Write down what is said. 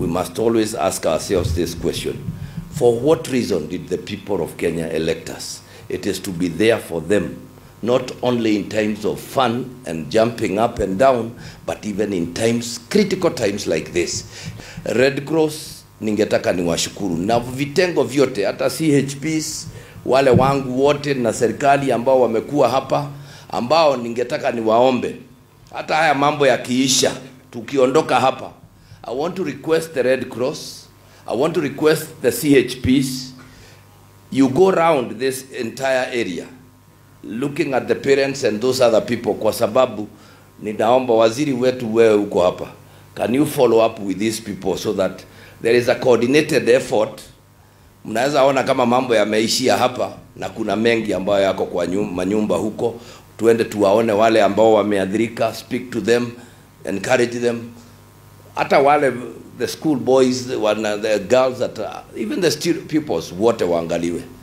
we must always ask ourselves this question. For what reason did the people of Kenya elect us? It is to be there for them, not only in times of fun and jumping up and down, but even in times, critical times like this. Red Cross, ningetaka niwashukuru. Na vitengo vyote, hata CHPs, wale wangu wote na serikali ambao wamekuwa hapa, ambao ningetaka niwaombe. Hata haya mambo yakiisha, tukiondoka hapa. I want to request the Red Cross, I want to request the CHPs, you go around this entire area, looking at the parents and those other people, kwa sababu, ninaomba waziri wetu wewe uko hapa. Can you follow up with these people so that there is a coordinated effort? Mnaweza ona kama mambo yameishia hapa, na kuna mengi ambayo yako kwa manyumba huko, tuende tuwaone wale ambao wameadhirika, speak to them, encourage them. Hata wale, the school boys, the girls, even the pupils, wote waangaliwe.